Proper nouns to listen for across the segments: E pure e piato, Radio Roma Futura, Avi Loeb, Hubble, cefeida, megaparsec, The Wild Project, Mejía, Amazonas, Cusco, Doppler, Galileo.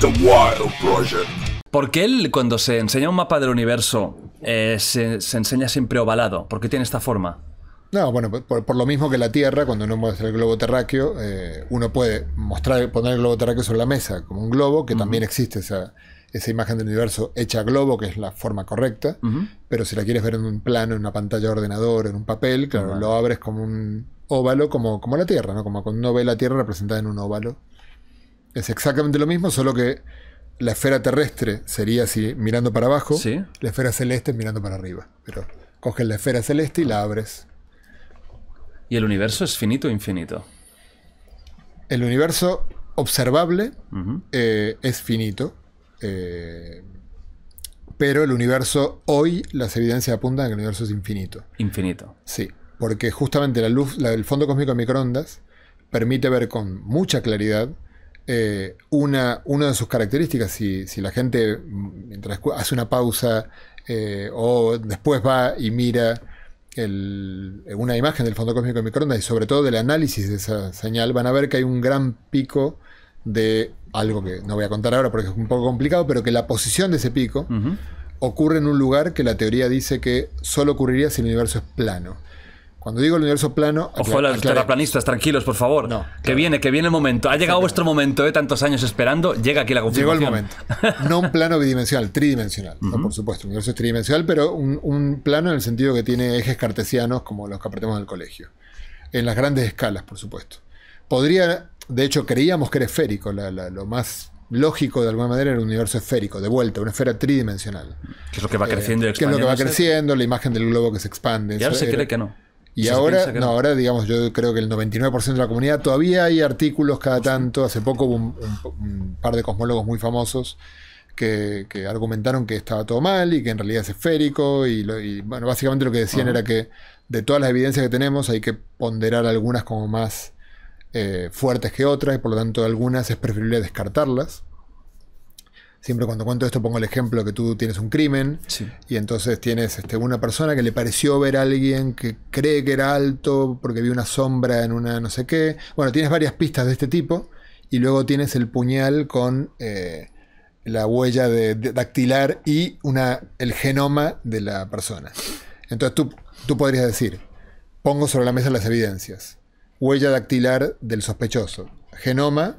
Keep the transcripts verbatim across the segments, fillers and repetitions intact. The Wild Project. ¿Por qué él, cuando se enseña un mapa del universo, eh, se, se enseña siempre ovalado? ¿Por qué tiene esta forma? No, bueno, por, por lo mismo que la Tierra, cuando uno muestra el globo terráqueo, eh, uno puede mostrar, poner el globo terráqueo sobre la mesa como un globo, que uh-huh. también existe esa, esa imagen del universo hecha globo, que es la forma correcta, uh-huh. pero si la quieres ver en un plano, en una pantalla de ordenador, en un papel, claro, uh-huh. lo abres como un óvalo, como, como la Tierra, ¿no? Como cuando uno ve la Tierra representada en un óvalo. Es exactamente lo mismo, solo que la esfera terrestre sería así, mirando para abajo, ¿sí? La esfera celeste mirando para arriba. Pero coges la esfera celeste y la abres. ¿Y el universo es finito o infinito? El universo observable uh-huh. eh, es finito, eh, pero el universo hoy, las evidencias apuntan a que el universo es infinito. Infinito. Sí, porque justamente la luz, la, el fondo cósmico de microondas permite ver con mucha claridad eh, una, una de sus características. Si, si la gente mientras hace una pausa eh, o después va y mira... El, una imagen del fondo cósmico de microondas y sobre todo del análisis de esa señal, van a ver que hay un gran pico de algo que no voy a contar ahora porque es un poco complicado, pero que la posición de ese pico uh-huh. ocurre en un lugar que la teoría dice que solo ocurriría si el universo es plano. Cuando digo el universo plano... Ojo a los terraplanistas, tranquilos, por favor. No, claro. Que viene, que viene el momento. Ha llegado vuestro momento, ¿eh? Tantos años esperando. Llega aquí la confirmación. Llegó el momento. No un plano bidimensional, tridimensional. Uh-huh. No, por supuesto, el universo es tridimensional, pero un, un plano en el sentido que tiene ejes cartesianos como los que aprendemos en el colegio. En las grandes escalas, por supuesto. Podría... De hecho, creíamos que era esférico. La, la, lo más lógico, de alguna manera, era un universo esférico. De vuelta, una esfera tridimensional. Que es lo que va creciendo y expandiendo. Eh, que es lo que va creciendo, la imagen del globo que se expande. Y ahora se cree que no. Y ahora, no, ahora, digamos, yo creo que el noventa y nueve por ciento de la comunidad, todavía hay artículos cada tanto. Hace poco hubo un, un, un par de cosmólogos muy famosos que, que argumentaron que estaba todo mal y que en realidad es esférico. Y, lo, y bueno, básicamente lo que decían uh-huh. era que de todas las evidencias que tenemos hay que ponderar algunas como más eh, fuertes que otras y por lo tanto algunas es preferible descartarlas. Siempre cuando cuento esto pongo el ejemplo que tú tienes un crimen sí. y entonces tienes este, una persona que le pareció ver a alguien que cree que era alto porque vio una sombra en una no sé qué. Bueno, tienes varias pistas de este tipo y luego tienes el puñal con eh, la huella de, de dactilar y una, el genoma de la persona. Entonces tú, tú podrías decir, pongo sobre la mesa las evidencias. Huella dactilar del sospechoso. Genoma,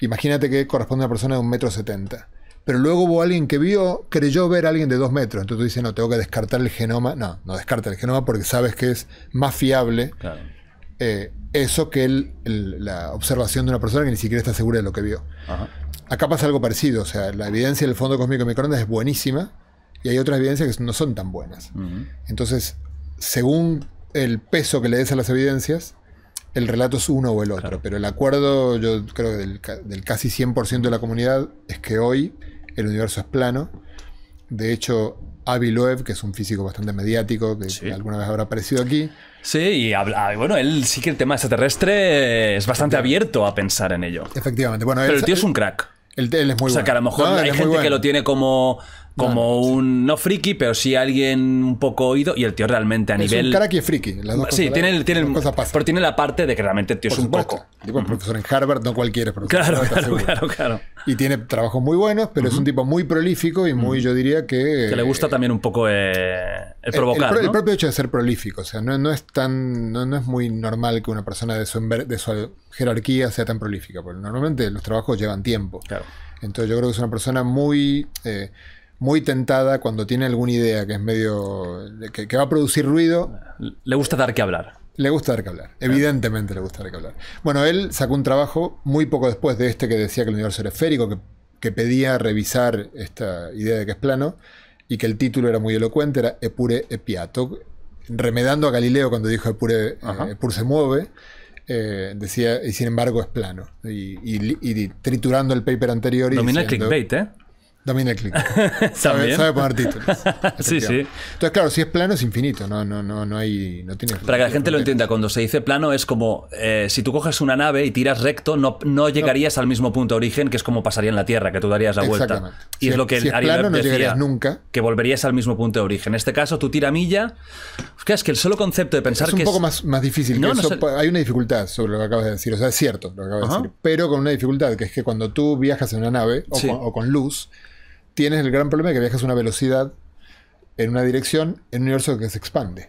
imagínate que corresponde a una persona de un metro setenta. Pero luego hubo alguien que vio, creyó ver a alguien de dos metros. Entonces tú dices, no, tengo que descartar el genoma. No, no descarta el genoma porque sabes que es más fiable claro. eh, eso que el, el, la observación de una persona que ni siquiera está segura de lo que vio. Ajá. Acá pasa algo parecido. O sea, la evidencia del fondo cósmico de microondas es buenísima y hay otras evidencias que no son tan buenas. Uh-huh. Entonces, según el peso que le des a las evidencias, el relato es uno o el otro. Claro. Pero el acuerdo, yo creo que del, del casi cien por ciento de la comunidad es que hoy... el universo es plano. De hecho, Avi Loeb, que es un físico bastante mediático, que sí. alguna vez habrá aparecido aquí. Sí, y habla, bueno, él sí que el tema extraterrestre es bastante abierto a pensar en ello. Efectivamente. Bueno, pero él, el tío es un crack. El, él es muy bueno. O sea, bueno. Que a lo mejor no, hay gente bueno. que lo tiene como, como no, no, un, sí. no friki, pero sí alguien un poco oído. Y el tío realmente a es nivel... Es un crack y es friki. Las dos sí, cosas, tiene, las, tiene, las dos cosas pero tiene la parte de que realmente el tío por es un supuesto. Poco. Tipo, uh-huh. profesor en Harvard, no cualquiera es profesor. Claro, no, claro, claro, claro. Y tiene trabajos muy buenos, pero uh-huh. es un tipo muy prolífico y muy, uh-huh. yo diría que... Que le gusta eh, también un poco eh, el provocar, el, el, ¿no? El propio hecho de ser prolífico. O sea, no, no es tan... No, no es muy normal que una persona de su, de su jerarquía sea tan prolífica, porque normalmente los trabajos llevan tiempo. Claro. Entonces yo creo que es una persona muy... Eh, muy tentada cuando tiene alguna idea que es medio... Que, que va a producir ruido. Le gusta dar que hablar. Le gusta dar que hablar. Claro. Evidentemente le gusta dar que hablar. Bueno, él sacó un trabajo muy poco después de este que decía que el universo era esférico, que, que pedía revisar esta idea de que es plano, y que el título era muy elocuente, era E pure e piato, remedando a Galileo cuando dijo E pure, eh, E pure se mueve, eh, decía, y sin embargo es plano. Y, y, y triturando el paper anterior y diciendo... Domina el clickbait, ¿eh? También el clic. Sabe, sabe poner títulos. Sí, sí. Entonces, claro, si es plano es infinito. No, no, no, no hay. No tiene. Para que la gente lo entienda, cuando se dice plano es como eh, si tú coges una nave y tiras recto, no, no llegarías no. al mismo punto de origen, que es como pasaría en la Tierra, que tú darías la vuelta. Exactamente. Y si es lo que si es plano, no llegarías nunca. Que volverías al mismo punto de origen. En este caso, tú tira milla. Es que el solo concepto de pensar que. Es un poco más, más difícil. No, que no eso, se... Hay una dificultad sobre lo que acabas de decir. O sea, es cierto lo que acabas Ajá. de decir. Pero con una dificultad, que es que cuando tú viajas en una nave o, sí. con, o con luz, tienes el gran problema de que viajas a una velocidad en una dirección en un universo que se expande.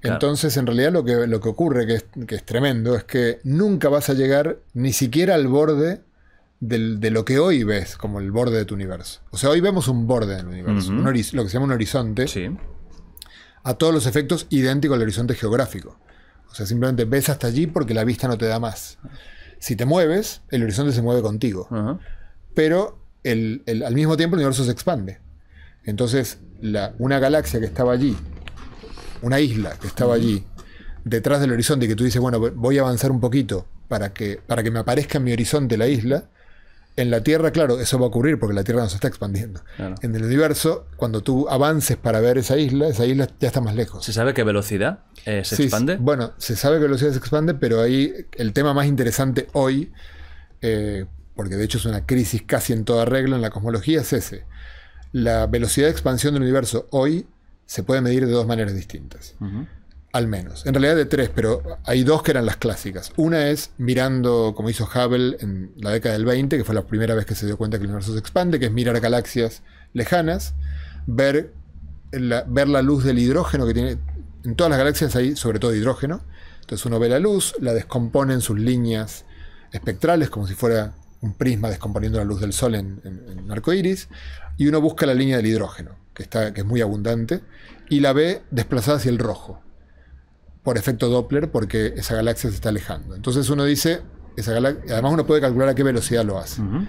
Claro. Entonces, en realidad, lo que, lo que ocurre, que es, que es tremendo, es que nunca vas a llegar ni siquiera al borde del, de lo que hoy ves como el borde de tu universo. O sea, hoy vemos un borde del universo, uh-huh. un horiz- lo que se llama un horizonte, sí. a todos los efectos idéntico al horizonte geográfico. O sea, simplemente ves hasta allí porque la vista no te da más. Si te mueves, el horizonte se mueve contigo. Uh-huh. Pero el, el, al mismo tiempo el universo se expande. Entonces, la, una galaxia que estaba allí, una isla que estaba allí, detrás del horizonte, y que tú dices, bueno, voy a avanzar un poquito para que, para que me aparezca en mi horizonte la isla, en la Tierra, claro, eso va a ocurrir porque la Tierra no se está expandiendo. Claro. En el universo, cuando tú avances para ver esa isla, esa isla ya está más lejos. ¿Se sabe qué velocidad eh, se sí, expande? Bueno, se sabe qué velocidad se expande, pero ahí el tema más interesante hoy, eh, porque de hecho es una crisis casi en toda regla en la cosmología, es ese. La velocidad de expansión del universo hoy se puede medir de dos maneras distintas. Uh-huh. Al menos. En realidad de tres, pero hay dos que eran las clásicas. Una es mirando, como hizo Hubble en la década del veinte, que fue la primera vez que se dio cuenta que el universo se expande, que es mirar galaxias lejanas, ver la, ver la luz del hidrógeno que tiene. En todas las galaxias hay sobre todo hidrógeno. Entonces uno ve la luz, la descompone en sus líneas espectrales, como si fuera un prisma descomponiendo la luz del sol en, en, en un arco iris, y uno busca la línea del hidrógeno, que, está, que es muy abundante, y la ve desplazada hacia el rojo, por efecto Doppler, porque esa galaxia se está alejando. Entonces uno dice, esa galaxia, además uno puede calcular a qué velocidad lo hace. Uh-huh.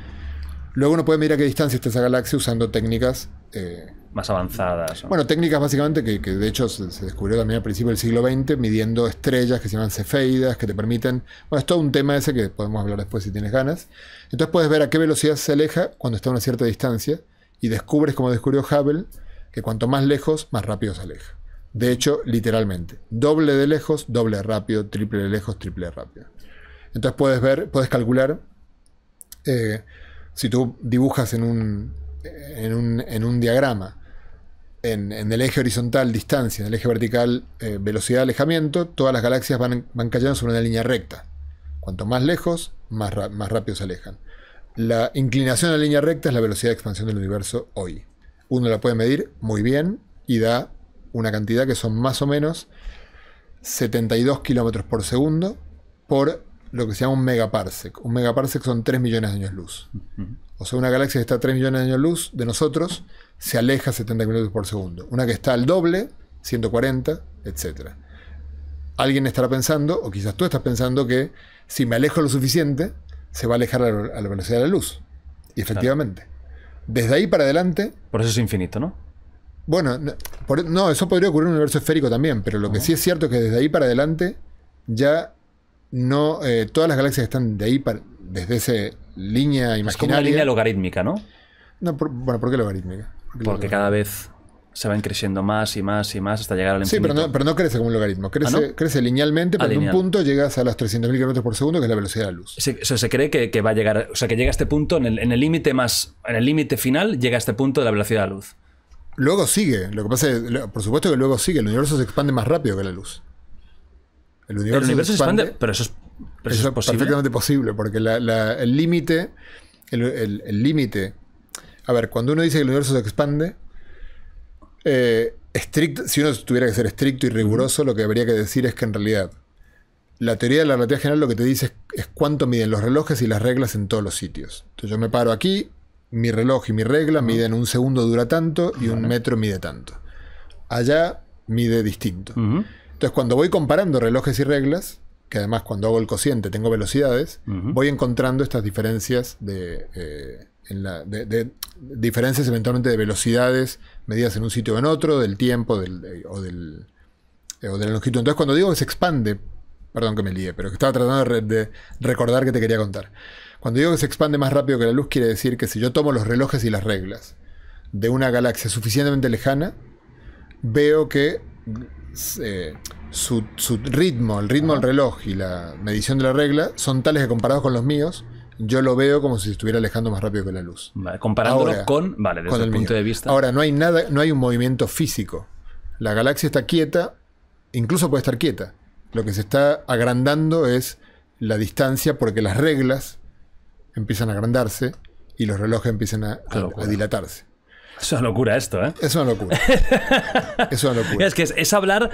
Luego uno puede medir a qué distancia está esa galaxia usando técnicas... Eh, más avanzadas. ¿No? Bueno, técnicas básicamente que, que de hecho se, se descubrió también al principio del siglo veinte, midiendo estrellas que se llaman cefeidas, que te permiten... Bueno, es todo un tema ese que podemos hablar después si tienes ganas. Entonces puedes ver a qué velocidad se aleja cuando está a una cierta distancia y descubres, como descubrió Hubble, que cuanto más lejos, más rápido se aleja. De hecho, literalmente, doble de lejos, doble de rápido, triple de lejos, triple de rápido. Entonces puedes ver, puedes calcular, eh, si tú dibujas en un, en un, en un diagrama, en, en el eje horizontal distancia, en el eje vertical eh, velocidad alejamiento, todas las galaxias van, van cayendo sobre una línea recta. Cuanto más lejos, más, más rápido se alejan. La inclinación a la línea recta es la velocidad de expansión del universo hoy. Uno la puede medir muy bien y da... una cantidad que son más o menos setenta y dos kilómetros por segundo por lo que se llama un megaparsec. Un megaparsec son tres millones de años luz. Uh-huh. O sea, una galaxia que está a tres millones de años luz de nosotros se aleja setenta kilómetros por segundo. Una que está al doble, ciento cuarenta, etcétera. Alguien estará pensando, o quizás tú estás pensando, que si me alejo lo suficiente, se va a alejar a la, a la velocidad de la luz. Y efectivamente. Claro. Desde ahí para adelante... Por eso es infinito, ¿no? Bueno, no, por, no, eso podría ocurrir en un universo esférico también, pero lo uh-huh. que sí es cierto es que desde ahí para adelante ya no... Eh, todas las galaxias están de ahí, para, desde esa línea imaginaria. Es como una línea logarítmica, ¿no? No, por, bueno, ¿por qué logarítmica? ¿Por qué Porque logarítmica? Cada vez se van creciendo más y más y más hasta llegar al infinito. Sí, pero no, pero no crece como un logaritmo. Crece, ¿Ah, no? crece linealmente, pero ah, en lineal. Un punto llegas a los trescientos mil kilómetros por segundo, que es la velocidad de la luz. Se, o sea, se cree que, que va a llegar... O sea, que llega a este punto, en el límite más... En el límite final, llega a este punto de la velocidad de la luz. Luego sigue, lo que pasa es, por supuesto que luego sigue, el universo se expande más rápido que la luz. El universo, el universo se, expande, se expande, pero eso es, pero eso eso es posible. Perfectamente posible, porque la, la, el límite, el límite, a ver, cuando uno dice que el universo se expande, eh, estricto, si uno tuviera que ser estricto y riguroso, lo que habría que decir es que en realidad, la teoría de la relatividad general lo que te dice es, es cuánto miden los relojes y las reglas en todos los sitios. Entonces yo me paro aquí, mi reloj y mi regla miden un segundo dura tanto y un metro mide tanto. Allá mide distinto. Uh-huh. Entonces cuando voy comparando relojes y reglas, que además cuando hago el cociente tengo velocidades, uh-huh. voy encontrando estas diferencias de, eh, en la, de, de diferencias eventualmente de velocidades medidas en un sitio o en otro, del tiempo del, de, o, del, eh, o de la longitud. Entonces cuando digo que se expande, perdón que me lié, pero que estaba tratando de, de recordar que te quería contar. Cuando digo que se expande más rápido que la luz, quiere decir que si yo tomo los relojes y las reglas de una galaxia suficientemente lejana, veo que eh, su, su ritmo, el ritmo del reloj y la medición de la regla son tales que comparados con los míos, yo lo veo como si estuviera alejando más rápido que la luz. Vale, comparándolo ahora, con, vale, desde con el punto mío. de vista. Ahora, no hay nada, no hay un movimiento físico. La galaxia está quieta, incluso puede estar quieta. Lo que se está agrandando es la distancia, porque las reglas empiezan a agrandarse y los relojes empiezan a, a, a dilatarse. Es una locura esto, ¿eh? Es una locura. Es una locura. Es que es, es hablar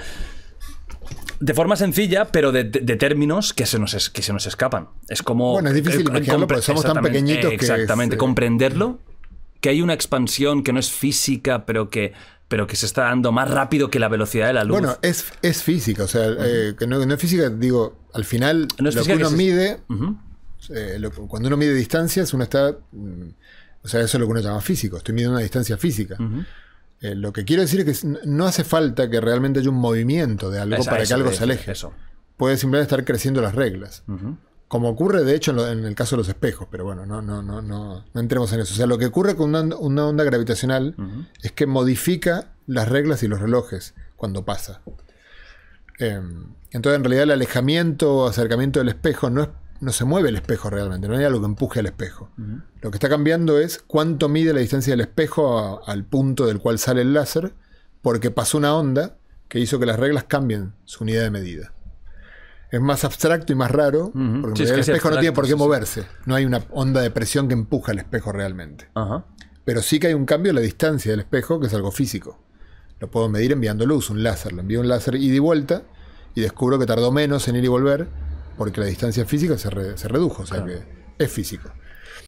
de forma sencilla, pero de, de, de términos que se, nos es, que se nos escapan. Es como... Bueno, es difícil eh, imaginarlo porque somos tan pequeñitos eh, que... Exactamente, es, eh, comprenderlo, que hay una expansión que no es física, pero que, pero que se está dando más rápido que la velocidad de la luz. Bueno, es, es física, o sea, uh-huh. eh, que no, no es física, digo, al final no es lo que uno que es... mide, uh-huh. eh, lo, cuando uno mide distancias, uno está... Mm, o sea, eso es lo que uno llama físico. Estoy midiendo una distancia física. Uh-huh. eh, lo que quiero decir es que no hace falta que realmente haya un movimiento de algo Esa, para eso, que algo eso, se aleje. Eso. Puede simplemente estar creciendo las reglas. Uh-huh. Como ocurre, de hecho, en, lo, en el caso de los espejos. Pero bueno, no, no, no, no, no entremos en eso. O sea, lo que ocurre con una, una onda gravitacional uh-huh. es que modifica las reglas y los relojes cuando pasa. Eh, entonces, en realidad, el alejamiento o acercamiento del espejo no es... No se mueve el espejo realmente, no hay algo que empuje al espejo. Uh-huh. Lo que está cambiando es cuánto mide la distancia del espejo a, al punto del cual sale el láser, porque pasó una onda que hizo que las reglas cambien su unidad de medida. Es más abstracto y más raro, uh-huh. porque sí, es el espejo abstracto, no tiene por qué moverse. No hay una onda de presión que empuja al espejo realmente. Uh-huh. Pero sí que hay un cambio en la distancia del espejo, que es algo físico. Lo puedo medir enviando luz, un láser. Lo envío un láser ida y vuelta y descubro que tardó menos en ir y volver, porque la distancia física se, re, se redujo, o sea, claro, que es físico.